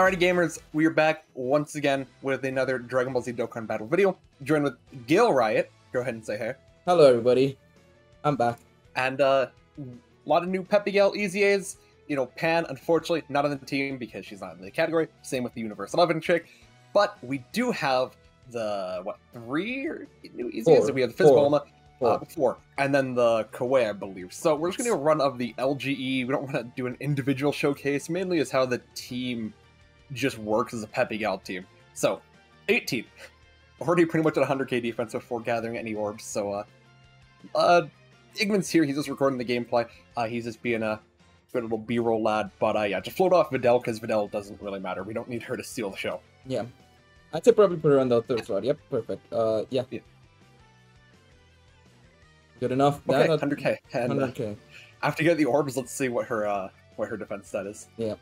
Alrighty gamers, we are back once again with another Dragon Ball Z Dokkan Battle video. Joined with Gil Riot. Go ahead and say hey. Hello everybody. I'm back. And a lot of new Peppy Gals EZAs. You know, Pan, unfortunately, not on the team because she's not in the category. Same with the Universe 11 chick. But we do have the, what, three new EZAs? Four. So we have the Fizz Bulma. Four. And then the Caway, I believe. So we're just going to do a run of the LGE. We don't want to do an individual showcase. Mainly is how the team just works as a Peppy Gal team. So, 18. Already pretty much at 100k defense before gathering any orbs. So, Igman's here. He's just recording the gameplay. He's just being a good little B-roll lad. But, yeah, just float off Videl, because Videl doesn't really matter. We don't need her to steal the show. Yeah. I'd say probably put her on the third slot. Yep, perfect. Yeah. Good enough. Okay, 100k. And, 100k. After you get the orbs, let's see what her defense stat is. Yeah.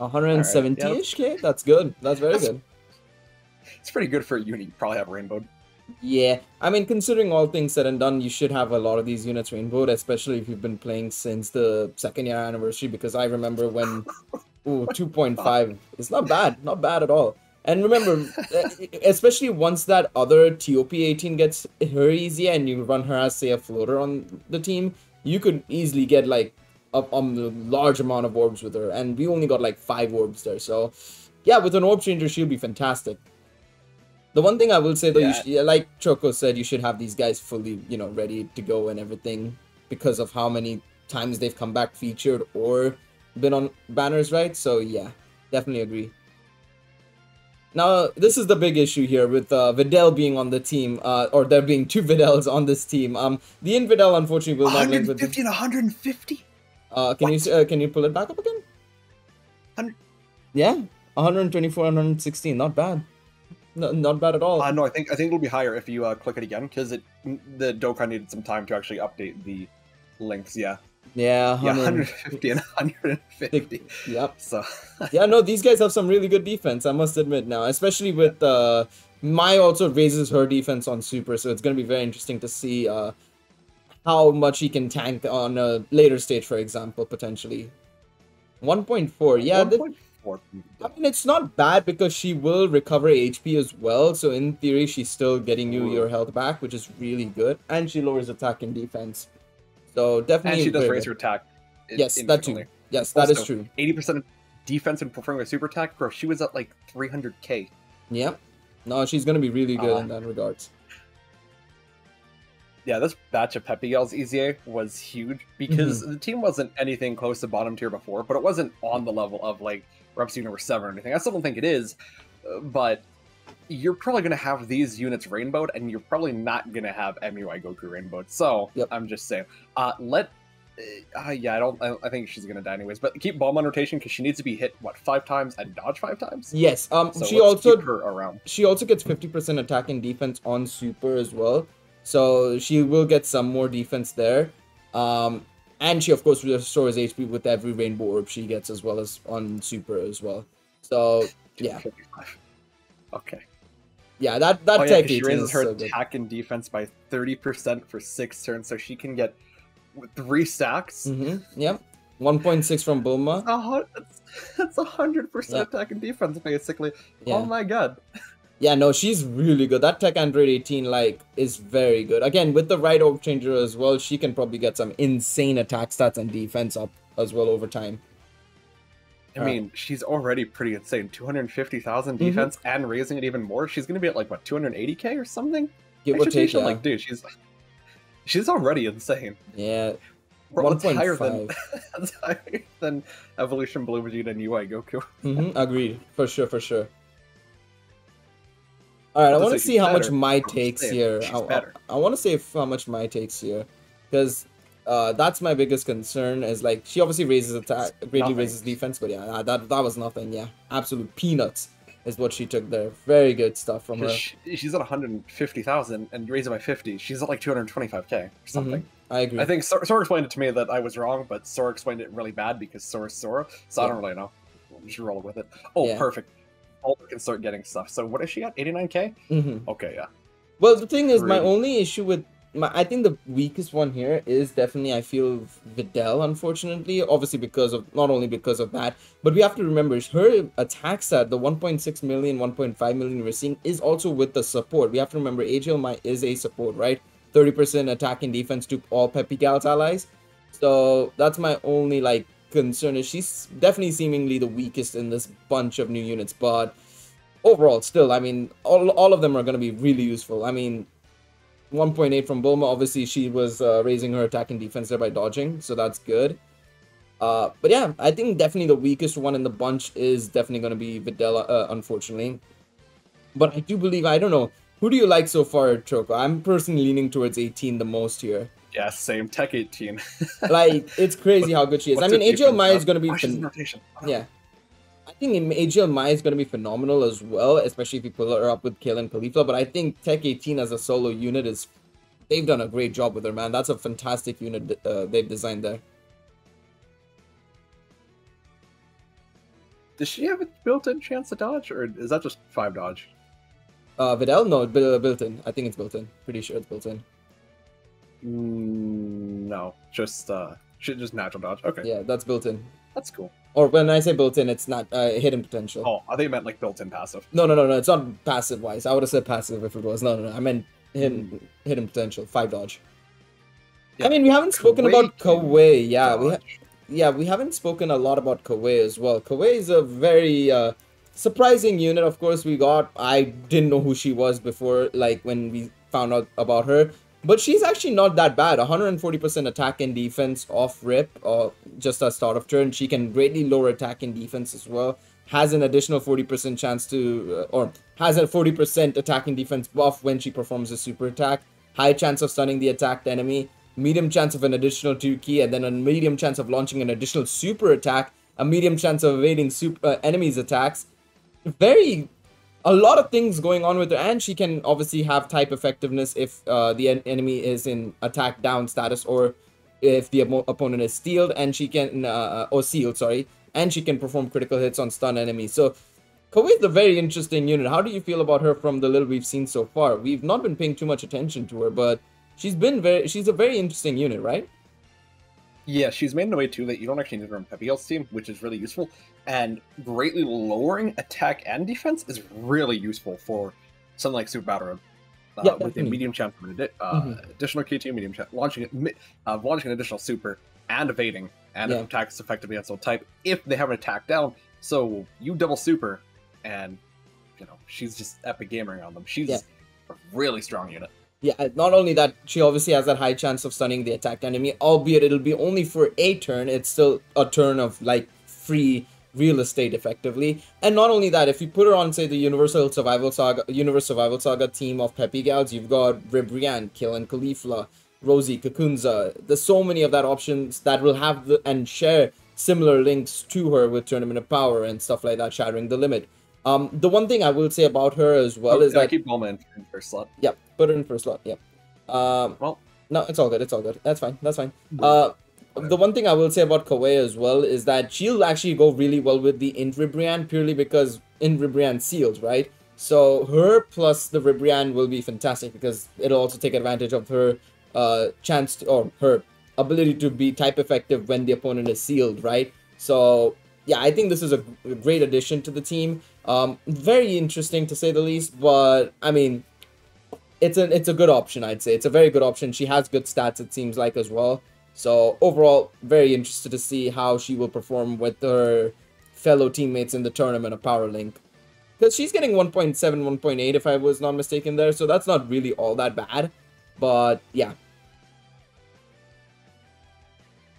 170-ish k? That's good. That's very good. It's pretty good for a unit. You probably have rainbowed. Yeah. I mean, considering all things said and done, you should have a lot of these units rainbowed, especially if you've been playing since the second year anniversary, because I remember when... Ooh, 2.5. It's not bad. Not bad at all. And remember, especially once that other T.O.P. 18 gets her easy and you run her as, say, a floater on the team, you could easily get, like, a large amount of orbs with her. And we only got, like, 5 orbs there. So, yeah, with an orb changer, she'll be fantastic. The one thing I will say, though, yeah. You like Choco said, you should have these guys fully, you know, ready to go and everything because of how many times they've come back featured or been on banners, right? So, yeah, definitely agree. Now, this is the big issue here with Videl being on the team, or there being 2 Videls on this team. The Invidel, unfortunately, will not link with... 150 and 150? Can you pull it back up again? 100... Yeah, 124 and 116, not bad. No, not bad at all. No, I think it'll be higher if you click it again, because the Dokkan needed some time to actually update the links, yeah. Yeah, 150 and 150. Yep. So yeah, no, these guys have some really good defense, I must admit now. Especially with Mai also raises her defense on Super, so it's going to be very interesting to see how much he can tank on a later stage, for example, potentially. 1.4, yeah. 1.4. I mean, it's not bad because she will recover HP as well, so in theory, she's still getting you your health back, which is really good. And she lowers attack and defense. So definitely, and she does raise her attack. Yes, that too. Yes, that is true. 80% of defense and performing a super attack, bro. She was at like 300k. Yeah, no, she's gonna be really good in that regards. Yeah, this batch of Peppy Gals EZA was huge because the team wasn't anything close to bottom tier before, but it wasn't on the level of like Reps Universe 7 or anything. I still don't think it is, but you're probably gonna have these units rainbowed, and you're probably not gonna have MUI Goku rainbowed. So yep. I'm just saying, yeah, I think she's gonna die anyways. But keep Bulma on rotation because she needs to be hit what 5 times and dodge 5 times. Yes. So she also keep her around. She also gets 50% attack and defense on Super as well, so she will get some more defense there. And she of course restores HP with every rainbow orb she gets as well as on Super as well. So yeah. Okay. Yeah, that tech she raises her attack and defense by 30% for 6 turns, so she can get 3 stacks. Yep. 1.6 from Bulma. That's 100% attack and defense, basically. Yeah. Oh my god. Yeah, no, she's really good. That tech Android 18 like is very good. Again, with the right orb changer as well, she can probably get some insane attack stats and defense up as well over time. I mean, she's already pretty insane. 250,000 defense and raising it even more. She's going to be at like, what, 280k or something? Give or take, yeah. Like, dude, she's already insane. Yeah. Well, that's higher than Evolution Blue Vegeta and UI Goku. Agreed. For sure, for sure. All right, I want to see how much Mai takes here. I want to see how much Mai takes here. Because... that's my biggest concern is like she obviously raises attack, greatly raises defense, but yeah, that was nothing. Yeah, absolute peanuts is what she took there. Very good stuff from her. She's at 150,000 and raised it by 50. She's at like 225k or something. I agree. I think Sora explained it to me that I was wrong, but Sora explained it really bad because Sora's Sora. So yeah. I don't really know. We should roll with it. Oh, yeah. Perfect. All we can start getting stuff. So what is she at? 89k. Okay, yeah. Well, the thing is, my only issue with I think the weakest one here is definitely, I feel, Videl, unfortunately. Obviously, because of not only because of that, but we have to remember her attack stat, the 1.6 million, 1.5 million we're seeing, is also with the support. We have to remember AJL Might is a support, right? 30% attack and defense to all Peppy Gals allies. So that's my only, like, concern, is she's definitely seemingly the weakest in this bunch of new units. But overall, still, I mean, all of them are going to be really useful. I mean, 1.8 from Bulma, obviously she was raising her attack and defense there by dodging, so that's good. But yeah, I think definitely the weakest one in the bunch is definitely going to be Videl, unfortunately. But I do believe, I don't know, who do you like so far, Choco? I'm personally leaning towards 18 the most here. Yeah, same. Tech 18. Like, it's crazy how good she is. I mean, AJL Mai is going to be... Yeah. I think AJL Mai is going to be phenomenal as well, especially if you pull her up with Kale and Caulifla. But I think Tech 18 as a solo unit is... They've done a great job with her, man. That's a fantastic unit they've designed there. Does she have a built-in chance to dodge, or is that just 5 dodge? Videl? No, built-in. I think it's built-in. Pretty sure it's built-in. No, just natural dodge. Okay. Yeah, that's built in. That's cool. Or when I say built in, it's not hidden potential. Oh, I think you meant like built in passive. No. It's not passive wise. I would have said passive if it was. No. I meant hidden potential. 5 dodge. Yeah. I mean, we haven't spoken about Caway. Yeah, we haven't spoken a lot about Caway as well. Caway is a very surprising unit. Of course, I didn't know who she was before, like when we found out about her. But she's actually not that bad. 140% attack and defense off rip, or just at start of turn. She can greatly lower attack and defense as well. Has an additional 40% chance to, or has a 40% attack and defense buff when she performs a super attack. High chance of stunning the attacked enemy. Medium chance of an additional 2 ki, and then a medium chance of launching an additional super attack. A medium chance of evading enemies' attacks. A lot of things going on with her, and she can obviously have type effectiveness if the enemy is in attack down status, or if the opponent is steeled, and she can or sealed, and she can perform critical hits on stun enemies. So Caway is a very interesting unit. How do you feel about her from the little we've seen so far? We've not been paying too much attention to her, but she's a very interesting unit, right? Yeah, she's made in a way, too, that you don't actually need her on Peppy Gals' team, which is really useful. And greatly lowering attack and defense is really useful for something like Super Battle Room. With a medium chance of additional KT, medium chance, launching an additional super, and evading, and attacks effectively at soul type if they have an attack down. So you double super, and, you know, she's just epic gamering on them. She's a really strong unit. Yeah, not only that, she obviously has that high chance of stunning the attacked enemy, albeit it'll be only for a turn. It's still a turn of, like, free real estate, effectively. And not only that, if you put her on, say, the Universe Survival Saga team of Peppy Gals, you've got Ribrianne, Kale and Caulifla, Rosie, Kakunza. There's so many of that options that will have and share similar links to her with Tournament of Power and stuff like that, shattering the limit. The one thing I will say about her as well is that... keep Bulma in first slot. Yep, put her in first slot, yep. No, it's all good. That's fine. The one thing I will say about Caway as well is that she'll actually go really well with the Int Ribrianne, purely because Int Ribrianne seals, right? So her plus the Ribrianne will be fantastic, because it'll also take advantage of her her ability to be type effective when the opponent is sealed, right? So... yeah, I think this is a great addition to the team. Very interesting, to say the least, but, I mean, it's a good option, I'd say. It's a very good option. She has good stats, it seems like, as well. So, overall, very interested to see how she will perform with her fellow teammates in the Tournament of Power Link. Because she's getting 1.7, 1.8, if I was not mistaken there, so that's not really all that bad. But, yeah.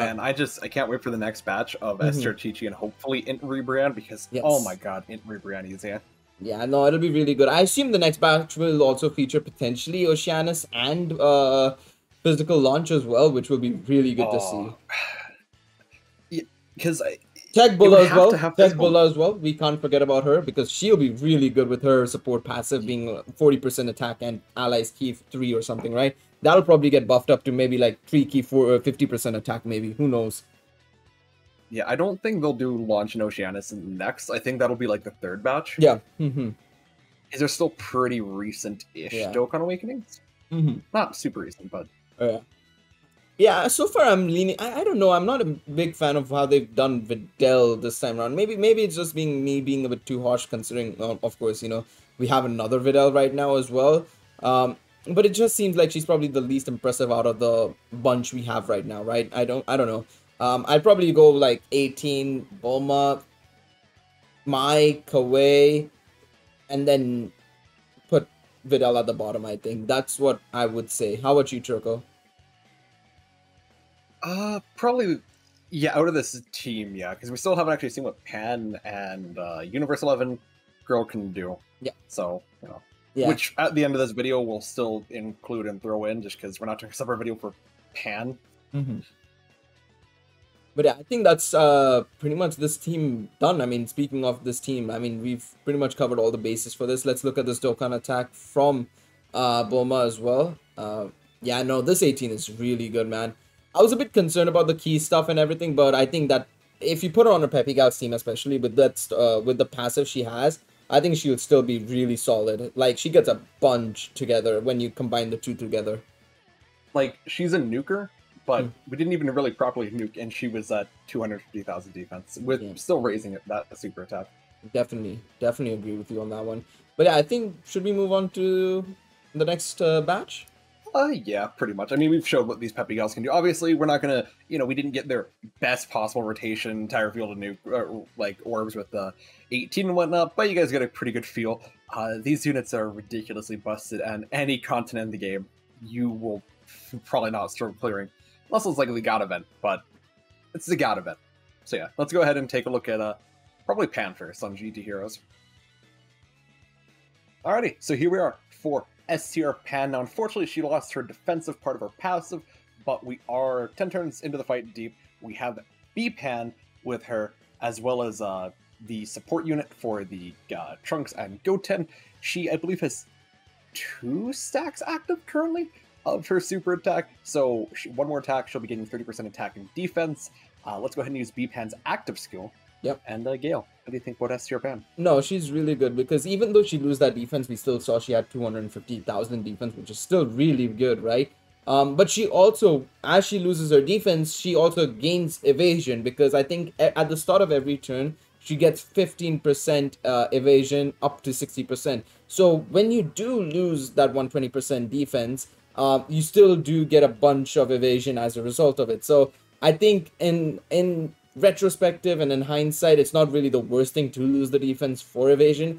And I can't wait for the next batch of Esther, Chi-Chi, and hopefully Int Ribrianne, because, oh my god, Int Ribrianne is here. Yeah, no, it'll be really good. I assume the next batch will also feature potentially Oceanus and Physical Launch as well, which will be really good to see. Because Tech Bulla as well. Tech Bulla as well. We can't forget about her, because she'll be really good with her support passive being 40% attack and allies key 3 or something, right? That'll probably get buffed up to maybe like 3 key 4 or 50% attack, maybe. Who knows? Yeah, I don't think they'll do Launch and Oceanus next. I think that'll be like the third batch. Yeah. Because they're still pretty recent-ish Dokkan Awakenings. Not super recent, but yeah. So far, I'm leaning. I don't know. I'm not a big fan of how they've done Videl this time around. Maybe it's just being a bit too harsh, considering, well, of course, you know, we have another Videl right now as well. But it just seems like she's probably the least impressive out of the bunch we have right now, right? I don't know. I'd probably go like 18, Bulma, Mai, Caway, and then put Videl at the bottom, I think. That's what I would say. How about you, Turco? Probably, yeah, out of this team, yeah, because we still haven't actually seen what Pan and Universe 11 girl can do. Yeah. So, you know. Yeah. Which, at the end of this video, we'll still include and throw in, just because we're not doing a separate video for Pan. But yeah, I think that's pretty much this team done. I mean, speaking of this team, I mean, we've pretty much covered all the bases for this. Let's look at this Dokkan attack from Bulma as well. Yeah, no, this 18 is really good, man. I was a bit concerned about the key stuff and everything, but I think that if you put her on a Peppy Gals team, especially with that with the passive she has, I think she would still be really solid. Like, she gets a bunch together when you combine the two together. Like, she's a nuker, but we didn't even really properly nuke, and she was at 250,000 defense, with still raising it, that super attack. Definitely agree with you on that one. But yeah, I think, should we move on to the next batch? Yeah, pretty much. I mean, we've showed what these Peppy Gals can do. Obviously, we're not gonna, you know, we didn't get their best possible rotation, entire field of nuke, like, orbs with 18 and whatnot, but you guys got a pretty good feel. These units are ridiculously busted, and any continent in the game, you will probably not start clearing. Unless it's like the God event, but it's the God event. So yeah, let's go ahead and take a look at probably Pan first on GT Heroes. Alrighty, so here we are for STR Pan. Now, unfortunately, she lost her defensive part of her passive, but we are 10 turns into the fight deep. We have B Pan with her, as well as the support unit for the Trunks and Goten. She, I believe, has 2 stacks active currently of her super attack, so one more attack, she'll be getting 30% attack and defense. Let's go ahead and use B-Pan's active skill. Yep. And Gale, what do you think about STR Pan? No, she's really good, because even though she lose that defense, we still saw she had 250,000 defense, which is still really good, right? But she also, as she loses her defense, she also gains evasion, because I think at the start of every turn, she gets 15% evasion up to 60%. So when you do lose that 120% defense, you still do get a bunch of evasion as a result of it. So I think in retrospective and in hindsight, it's not really the worst thing to lose the defense for evasion.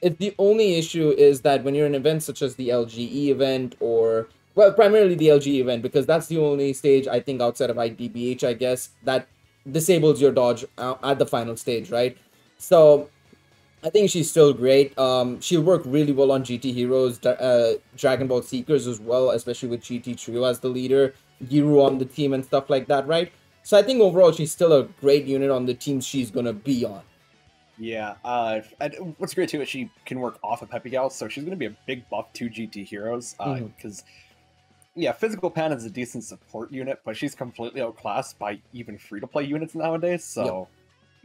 The only issue is that when you're in events such as the LGE event, or, well, primarily the LGE event, because that's the only stage, I think, outside of IDBH, I guess, that disables your dodge at the final stage, right? So I think she's still great. She'll work really well on GT Heroes, Dragon Ball Seekers as well, especially with GT Trio as the leader, Giru on the team and stuff like that, right? So I think overall she's still a great unit on the team she's going to be on. Yeah, what's great too is she can work off of Peppy Gals, so she's going to be a big buff to GT Heroes, because, yeah, Physical Pan is a decent support unit, but she's completely outclassed by even free-to-play units nowadays, so...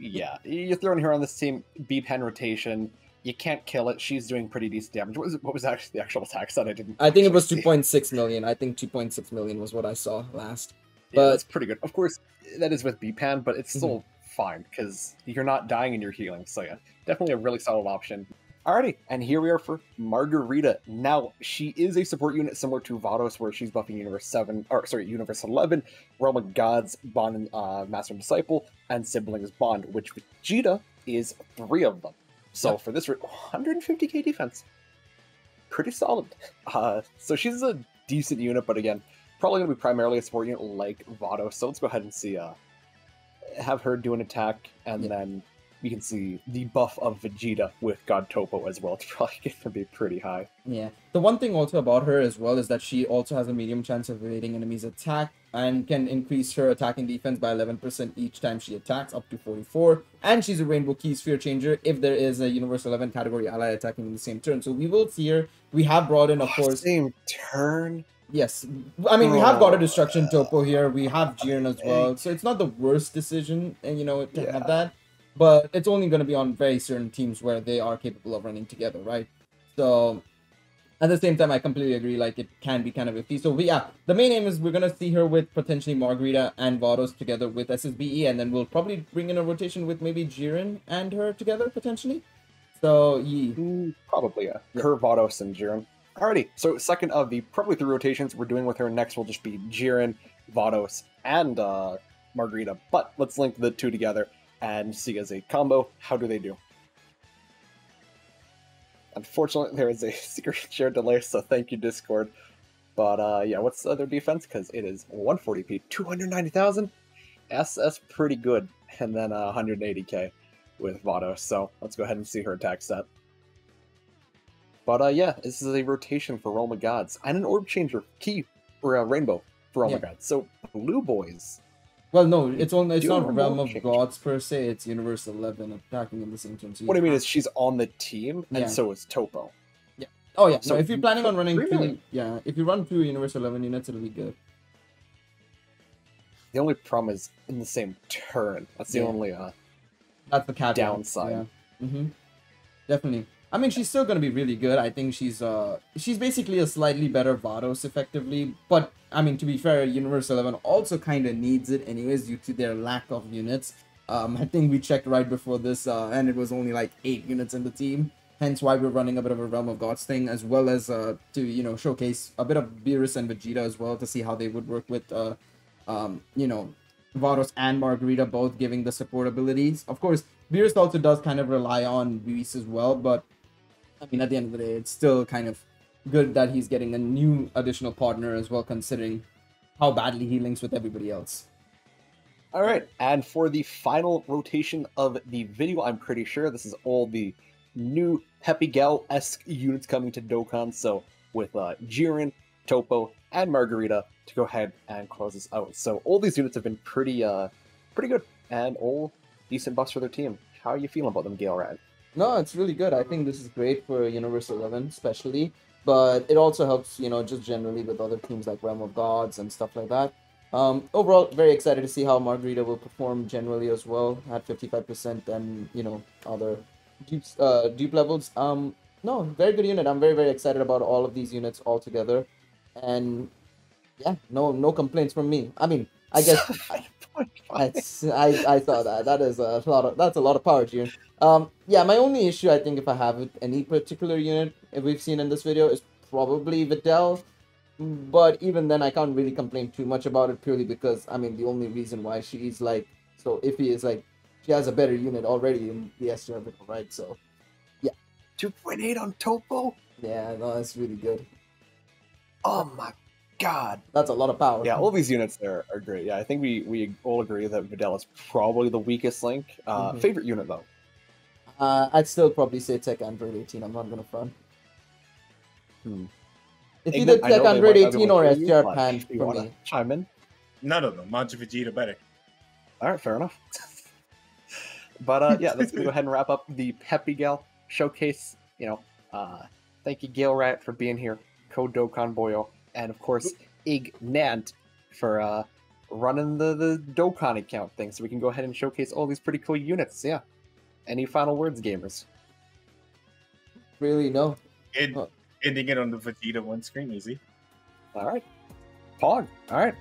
Yep. Yeah, you're throwing her on this team, B-Pan rotation, you can't kill it, she's doing pretty decent damage. What was actually the actual attack stat? I think it was 2.6 million, I think 2.6 million was what I saw last. But yeah, that's pretty good. Of course, that is with B-Pan, but it's still fine, because you're not dying and you're healing, so yeah, definitely a really solid option. Alrighty, and here we are for Marcarita. Now, she is a support unit similar to Vados, where she's buffing Universe 11, Realm of Gods, Bond, Master and Disciple, and Siblings Bond, which Vegeta is 3 of them. So for this, 150k defense. Pretty solid. So she's a decent unit, but again, probably going to be primarily a support unit like Vados. So let's go ahead and see, have her do an attack, and then... You can see the buff of Vegeta with God Topo as well. It's probably going to be pretty high. Yeah. The one thing also about her as well is that she also has a medium chance of evading enemies' attack and can increase her attack and defense by 11% each time she attacks, up to 44. And she's a Rainbow Key Sphere Changer if there is a Universe 11 category ally attacking in the same turn. So we will see her. We have brought in, of course... Same turn? Yes. I mean, we have got a Destruction Topo here. We have Jiren as well. So it's not the worst decision, and you know, to have that. But it's only going to be on very certain teams where they are capable of running together, right? So at the same time, I completely agree, like, it can be kind of iffy. So, the main aim is we're going to see her with potentially Margarita and Vados together with SSBE, and then we'll probably bring in a rotation with maybe Jiren and her together, potentially. So, probably, yeah. Her, Vados, and Jiren. Alrighty, so second of the probably three rotations we're doing with her next will just be Jiren, Vados, and Margarita. But let's link the two together and see as a combo. How do they do? Unfortunately, there is a secret share delay, so thank you, Discord. But yeah, what's their defense? Because it is 140p, 290,000. That's pretty good. And then 180k with Vados. So let's go ahead and see her attack set. But yeah, this is a rotation for Realm of Gods and an orb changer key or a rainbow for Realm of Gods. So blue boys. Well, no, it's not Realm of Gods per se. It's Universe 11 attacking in the same turn. So what I mean is she's on the team, and so is Topo. Yeah. Oh yeah. So no, if you're planning on running, if you run two Universe 11 units, it'll be good. The only problem is in the same turn. That's the only that's the caveat. Downside. Yeah. Mm-hmm. Definitely. I mean, she's still going to be really good. I think she's basically a slightly better Vados, effectively. But, I mean, to be fair, Universe 11 also kind of needs it anyways due to their lack of units. I think we checked right before this, and it was only like 8 units in the team. Hence why we're running a bit of a Realm of Gods thing, as well as to, you know, showcase a bit of Beerus and Vegeta as well to see how they would work with, you know, Vados and Margarita, both giving the support abilities. Of course, Beerus also does kind of rely on Beerus as well, but I mean, at the end of the day, it's still kind of good that he's getting a new additional partner as well, considering how badly he links with everybody else. All right, and for the final rotation of the video, I'm pretty sure this is all the new Peppy Gal-esque units coming to Dokkan, so with Jiren, Topo, and Margarita to go ahead and close this out. So all these units have been pretty pretty good, and all decent buffs for their team. How are you feeling about them, Galeriot? No, it's really good. I think this is great for Universe 11, especially. But it also helps, you know, just generally with other teams like Realm of Gods and stuff like that. Overall, very excited to see how Margarita will perform generally as well at 55% and, you know, other dupe levels. No, very good unit. I'm very, very excited about all of these units all together. And, yeah, no complaints from me. I mean, I guess... I saw that. That's a lot of power, Jiren. Yeah, my only issue, I think, if I have with any particular unit we've seen in this video is probably Videl. But even then, I can't really complain too much about it purely because, I mean, the only reason why she's, like, so iffy is, like, she has a better unit already in the S-tier, right? So, yeah. 2.8 on Topo? Yeah, no, that's really good. Oh, my God, that's a lot of power. Yeah, all these units there are great. Yeah, I think we all agree that Videl is probably the weakest link. Favorite unit though? I'd still probably say Tech Android 18. I'm not gonna front. It's either Tech Android 18 or SGR Pan for me. Chime in. None of them. Much Vegeta better. All right, fair enough. But yeah, let's go ahead and wrap up the Peppy Gal showcase. You know, thank you, Galeriot, for being here. Code Dokkan Boyo. And of course, Ignant for running the Dokkan account thing, so we can go ahead and showcase all these pretty cool units. Yeah. Any final words, gamers? Really, no. Ending it on the Vegeta one screen, easy. All right. Pog. All right.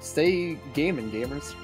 Stay gaming, gamers.